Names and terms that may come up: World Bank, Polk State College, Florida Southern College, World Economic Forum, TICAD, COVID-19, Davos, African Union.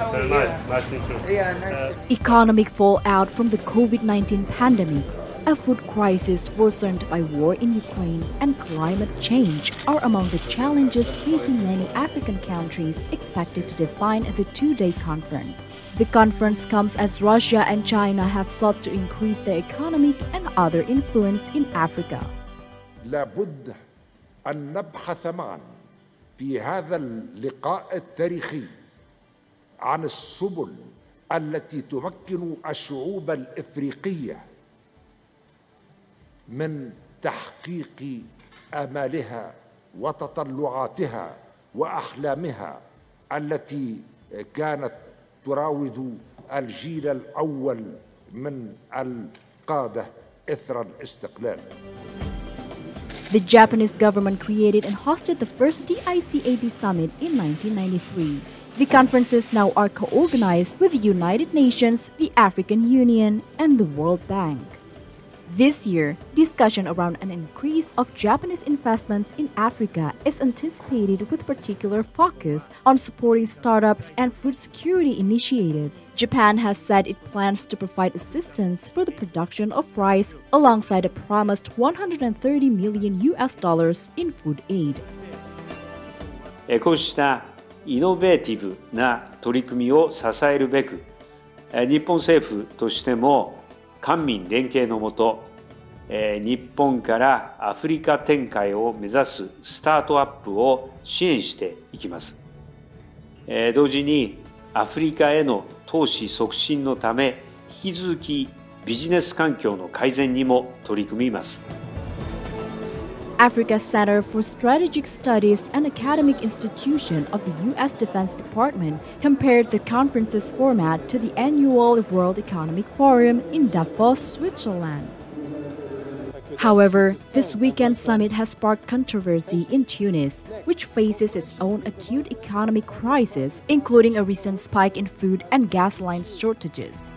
How are you? Nice to meet you. Yeah, nice to meet you. Economic fallout from the COVID-19 pandemic, a food crisis worsened by war in Ukraine, and climate change are among the challenges facing many African countries expected to define the two-day conference. The conference comes as Russia and China have sought to increase their economic and other influence in Africa. لابد أن نبحث معا في هذا اللقاء التاريخي عن السبل التي تمكن الشعوب الإفريقية من تحقيق آمالها وتطلعاتها وأحلامها التي كانت تراود الجيل الأول من القادة إثر الاستقلال. The Japanese government created and hosted the first TICAD summit in 1993. The conferences now are co-organized with the United Nations, the African Union, and the World Bank. This year, discussion around an increase of Japanese investments in Africa is anticipated with particular focus on supporting startups and food security initiatives. Japan has said it plans to provide assistance for the production of rice alongside a promised $130 million in food aid. こうしたイノベーティブな取り組みを支えるべく、日本政府としても官民連携のもと、日本からアフリカ展開を目指すスタートアップを支援していきます。同時にアフリカへの投資促進のため、引き続きビジネス環境の改善にも取り組みます。Africa Center for Strategic Studies, an academic institution of the U.S. Defense Department, compared the conference's format to the annual World Economic Forum in Davos, Switzerland. However, this weekend's summit has sparked controversy in Tunis, which faces its own acute economic crisis, including a recent spike in food and gas line shortages.